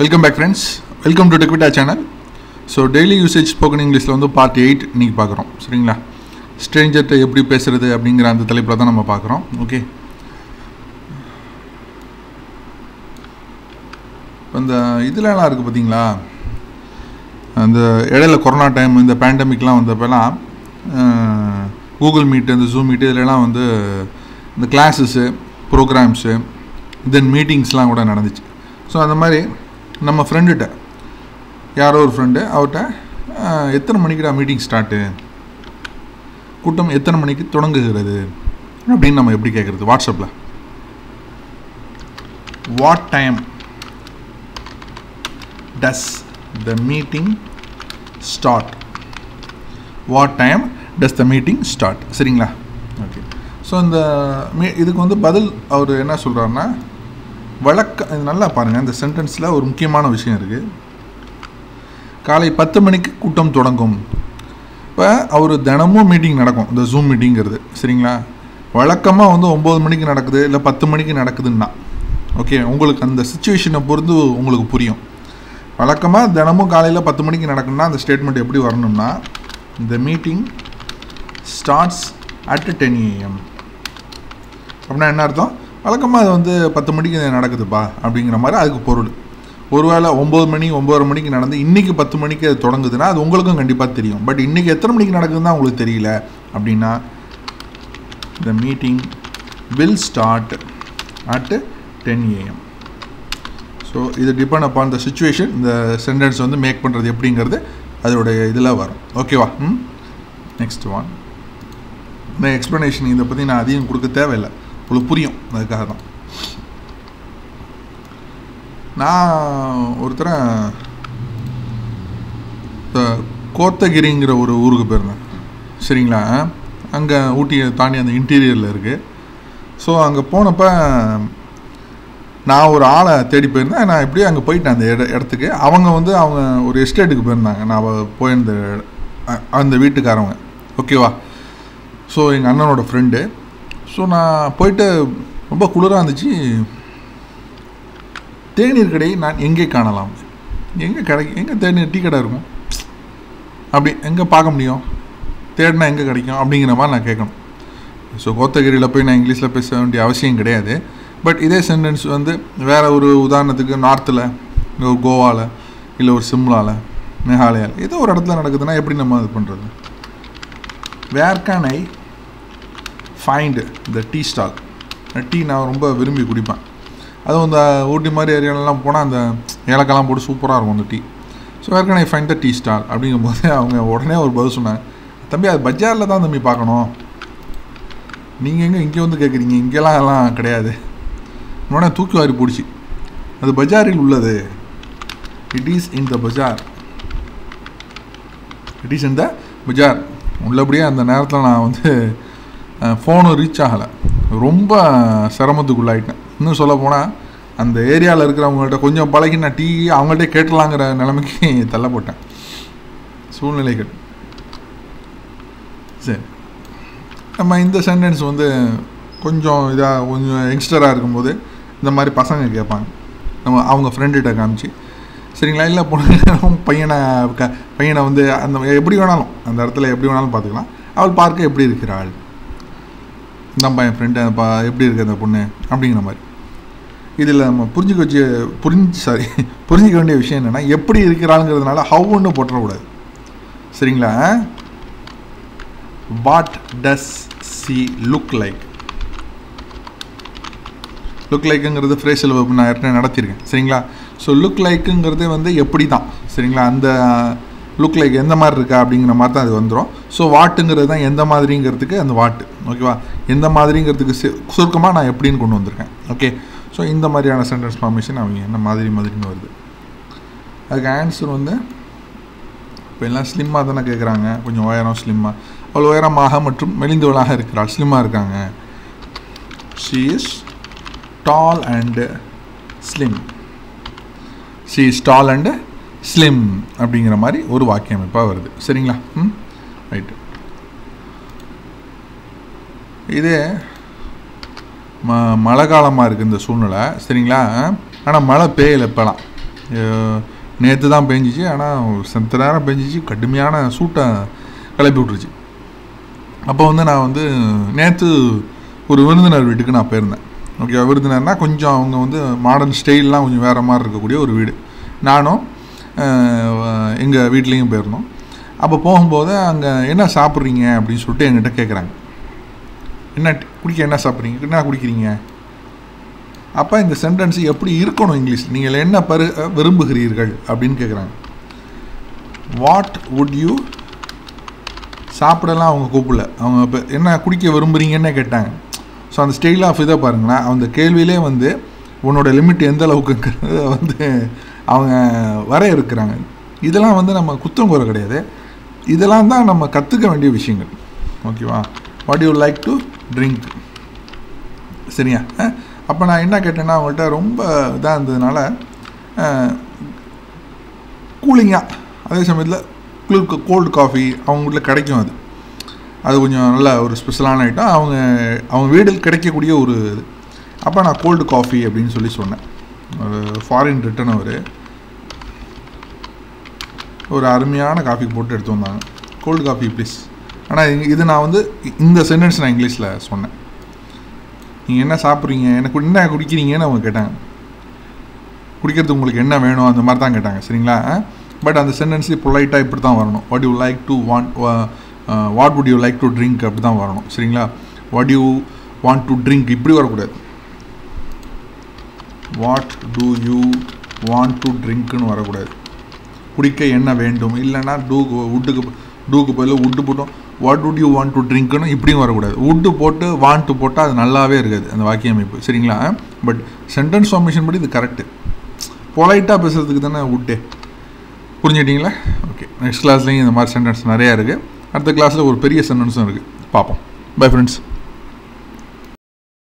Welcome back friends. Welcome to Tech Veta channel. So daily usage spoken English la part 8 niki paakrom. Seringla. Stranger ta eppadi pesuradhu abingra andha thalaipula dhaan nama paakrom. Okay. Panda idhula la irukku pathingala. Andha edala corona time indha pandemic la vandapala Google Meet and Zoom Meet idhula la vandu the classes, programs, then meetings la kuda nadanduchu. So andha mari நம்ம friend கிட்ட யாரோ ஒரு friend அவட்ட எத்தனை மணிக்குடா meeting start கூட்டம் எத்தனை மணிக்கு தொடங்குகிறது அப்படி நம்ம எப்படி கேக்குறது வாட்ஸ்அப்ல what time does the meeting start சரிங்களா ஓகே சோ இந்த இதுக்கு வந்து பதில் அவர் என்ன சொல்றாருன்னா வழக்க நல்லா பாருங்க இந்த சென்டென்ஸ்ல ஒரு முக்கியமான விஷயம் இருக்கு காலை 10 மணிக்கு கூட்டம் தொடங்கும் இப்ப அவர் தினமும் மீட்டிங் நடக்கும் இந்த Zoom மீட்டிங்ங்கிறது சரிங்களா வழக்கமா வந்து 9 மணிக்கு நடக்குது இல்ல 10 மணிக்கு நடக்குதுன்னா ஓகே உங்களுக்கு அந்த சிச்சுவேஷனை பொறுத்து உங்களுக்கு புரியும் வழக்கமா தினமும் காலையில 10 மணிக்கு நடக்கும்னா அந்த ஸ்டேட்மென்ட் எப்படி வரணும்னா the meeting starts at 10 AM அப்படினா என்ன அர்த்தம் வழக்கமா அது வந்து 10 மணிக்கு நடக்குதுப்பா அப்படிங்கற மாதிரி அதுக்கு பொருள் ஒருவேளை 9 மணி 9:30 மணிக்கு நடந்து இன்னைக்கு 10 மணிக்கு அது தொடங்குதுனா அது உங்களுக்கும் கண்டிப்பா தெரியும் பட் இன்னைக்கு எத்தனை மணிக்கு நடக்குதுன்னா உங்களுக்கு தெரியல அப்படினா the meeting will start at 10 AM so இது depend upon the situation the sentence வந்து மேக் பண்றது எப்படிங்கிறது அதோட இதல வரும் ஓகேவா next one மே எக்ஸ்பிளனேஷன் இத பத்தி நான் அதையும் கொடுக்க தேவையில்லை உங்களுக்கு புரியும் அதுக்காக தான் நான் ஒருத்தர கோத்தகிரிங்கற ஒரு ஊருக்கு போறேன் சரிங்களா அங்க ஊட்டி தாண்டி அந்த இன்டீரியர்ல இருக்கு சோ அங்க போனப்ப நான் ஒரு ஆளை தேடி போயிருந்தேன் நான் இப்படி அங்க போயிட்டேன் அந்த இடத்துக்கு அவங்க வந்து அவங்க ஒரு எஸ்டேட்டுக்கு போயிருந்தாங்க நான் போயிருந்த அந்த வீட்டுக்காரங்க ஓகேவா சோ எங்க அண்ணனோட friend So, நான் போய்ட்டு ரொம்ப குளிரா இருந்துச்சு தேநீர் கடை நான் எங்கே காணலாம் எங்க கடை எங்க தேநீர் டீ கடை இருக்கும் அப்படி எங்க பார்க்க முடியும் தேடனா எங்க கிடைக்கும் அப்படிங்கற மாதிரி நான் கேக்கணும் சோ கோத்தகிரில போய் நான் இங்கிலீஷ்ல பேச வேண்டிய அவசியம் கிடையாது பட் இதே சென்டென்ஸ் வந்து வேற ஒரு உதாரணத்துக்கு நார்த்ல ஒரு கோவால இல்ல ஒரு சிம்லால மேகாலயா ஏதோ ஒரு இடத்துல நடக்குதுனா எப்படி நம்ம அது பண்றது where can I find the tea stall tea நான் ரொம்ப விரும்பி குடிப்பேன் அது அந்த ஊட்டி மாதிரி ஏரியால எல்லாம் போனா அந்த ஏலக்காலாம் போட்டு சூப்பரா இருக்கும் அந்த tea so where can I find the tea stall அப்படிங்கும்போது அவங்க உடனே ஒரு பதில் சொன்னாங்க தம்பி அது பஜார்ல தான் தம்பி பார்க்கணும் நீங்க எங்க இங்க வந்து கேக்குறீங்க இங்கலாம் எல்லாம் கிடையாது உடனே தூக்கி வாரி போடுச்சு அது பஜாரில் உள்ளது it is in the bazaar உள்ளபடியே அந்த நேரத்துல நான் வந்து phone reach ஆகல ரொம்ப சிரமத்துக்குள்ள ஆயிட்டேன் இன்னும் சொல்ல போனா அந்த ஏரியால இருக்குறவங்க கிட்ட கொஞ்சம் பழகினா டீ அவங்கள்ட்ட கேட்டலாம்ங்கற நிலைமைக்கு தள்ளப்பட்டேன் சூழ்நிலைகள் சரி நம்ம இந்த சென்டென்ஸ் வந்து கொஞ்சம் இதா கொஞ்சம் யங்ஸ்டரா இருக்கும்போது இந்த மாதிரி பசங்க கேட்பாங்க நம்ம அவங்க friend கிட்ட காமிச்சி சரிங்களா இல்ல பையனை வந்து அந்த எப்படி வேணாலும் அந்த இடத்துல எப்படி வேணாலும் பாத்துக்கலாம் அவள் பார்க்க எப்படி இருக்கிறாள் நம்ம என் friend எப்படி இருக்கு அந்த பொண்ணு அப்படிங்கிற மாதிரி இதுல நம்ம புரிஞ்சிக்க வேண்டிய விஷயம் என்னன்னா எப்படி இருக்கறாங்கறதுனால how ன்னு போட்ற கூடாது சரிங்களா what does she look likeங்கிறது phrasal verb நான் ஏற்கனவே நடத்திருக்கேன் சரிங்களா சோ look likeங்கிறது வந்து எப்படி தான் சரிங்களா அந்த look like எந்த மாதிரி இருக்கா அப்படிங்கற மாதிரி தான் அது வந்துரும் சோ வாட்ங்கிறது தான் எந்த மாதிரிங்கிறதுக்கு அந்த வாட் ஓகேவா எந்த மாதிரிங்கிறதுக்கு சுருக்கமா நான் எப்படின்னு கொண்டு வந்திருக்கேன் ஓகே சோ இந்த மாதிரியான சென்டென்ஸ் ஃபார்மேஷன் அவங்க என்ன மாதிரின்னு வருது அதுக்கு ஆன்சர் வந்து எல்லாம் ஸ்லிம்மா தான கேக்குறாங்க கொஞ்சம் உயரம் ஸ்லிம்மா அவள் உயரமாக மற்றும் மெலிந்தவளாக இருக்கிறாள் ஸ்லிம்மா இருக்காங்க she is tall and slim slim அப்படிங்கற மாதிரி ஒரு வாக்கியம் இப்ப வருது சரிங்களா ரைட் இதே மழை காலமா இருக்கு இந்த சூழ்நிலை சரிங்களா ஆனா மழை பெய்யல இப்பலாம் நேத்து தான் பேஞ்சிச்சு ஆனா செத்த நேரம் பேஞ்சிச்சு கடுமையான சூட்டை கிளப்பி விட்டுருச்சு அப்போ வந்து நான் வந்து நேத்து ஒரு விருந்தினர் வீட்டுக்கு நான் போயிருந்தேன் ஓகே விருந்தினர்னா கொஞ்சம் அவங்க வந்து மாடர்ன் ஸ்டைல்லாம் கொஞ்சம் வேற மாதிரி இருக்கக்கூடிய ஒரு வீடு நானும் எங்கள் வீட்லேயும் போயிருந்தோம் அப்போ போகும்போது அங்கே என்ன சாப்பிட்றீங்க அப்படின்னு சொல்லிட்டு என்கிட்ட கேட்குறாங்க என்ன குடிக்க என்ன சாப்பிட்றீங்க என்ன குடிக்கிறீங்க அப்போ இந்த சென்டென்ஸ் எப்படி இருக்கணும் இங்கிலீஷில் நீங்கள் என்ன விரும்புகிறீர்கள் அப்படின்னு கேட்குறாங்க வாட் வுட் யூ சாப்பிடலாம் அவங்க கூப்பிடல அவங்க இப்போ என்ன குடிக்க விரும்புகிறீங்கன்னே கேட்டாங்க ஸோ அந்த ஸ்டைல் ஆஃப் இதை பாருங்களேன் அந்த கேள்வியிலே வந்து உன்னோட லிமிட் எந்த அளவுக்குங்கிறத வந்து அவங்க வரையறுக்கிறாங்க இதெல்லாம் வந்து நம்ம குத்தம் குறை கிடையாது இதெல்லாம் தான் நம்ம கற்றுக்க வேண்டிய விஷயங்கள் ஓகேவா what you like to drink சரியா அப்போ நான் என்ன கேட்டேன்னா அவங்கள்ட்ட ரொம்ப இதாக இருந்ததுனால கூலிங்காக அதே சமயத்தில் கோல்டு காஃபி அவங்க வீட்டில் கிடைக்கும் அது அது கொஞ்சம் நல்ல ஒரு ஸ்பெஷலான ஐட்டம் அவங்க அவங்க வீட்டில் கிடைக்கக்கூடிய ஒரு இது அப்போ நான் கோல்டு காஃபி அப்படின்னு சொல்லி சொன்னேன் ஒரு ஃபாரின் ரிட்டன் ஒரு அருமையான காஃபி போட்டு எடுத்து வந்தாங்க கோல்டு காஃபி ப்ளீஸ் ஆனால் இது நான் வந்து இந்த சென்டென்ஸ் நான் இங்கிலீஷில் சொன்னேன் நீங்கள் என்ன சாப்பிட்றீங்க எனக்கு என்ன குடிக்கிறீங்கன்னு அவங்க கேட்டாங்க குடிக்கிறதுக்கு உங்களுக்கு என்ன வேணும் அந்த மாதிரி தான் கேட்டாங்க சரிங்களா பட் அந்த சென்டென்ஸ் பொலைட்டாக இப்படி தான் வரணும் what you like to want what would you like to drink அப்படி தான் வரணும் சரிங்களா what you want to drink இப்படி வரக்கூடாது what do you want to ட்ரிங்க்னு வரக்கூடாது குடிக்க என்ன வேண்டும் இல்லைனா டூக்கு பதில் உட்டு போட்டோம் what would you want to ட்ரிங்க்னு இப்படியும் வரக்கூடாது உட்டு போட்டு வாண்ட் டு போட்டால் அது நல்லாவே இருக்காது அந்த வாக்கிய அமைப்பு சரிங்களா பட் சென்டென்ஸ் ஃபார்மேஷன் படி இது கரெக்டு பொலைட்டாக பேசுகிறதுக்கு தானே உட்டே புரிஞ்சுட்டிங்களா ஓகே நெக்ஸ்ட் கிளாஸ்லேயும் இந்த மாதிரி சென்டென்ஸ் நிறையா இருக்குது அடுத்த கிளாஸில் ஒரு பெரிய சென்டென்ஸும் இருக்குது பார்ப்போம் பை ஃப்ரெண்ட்ஸ்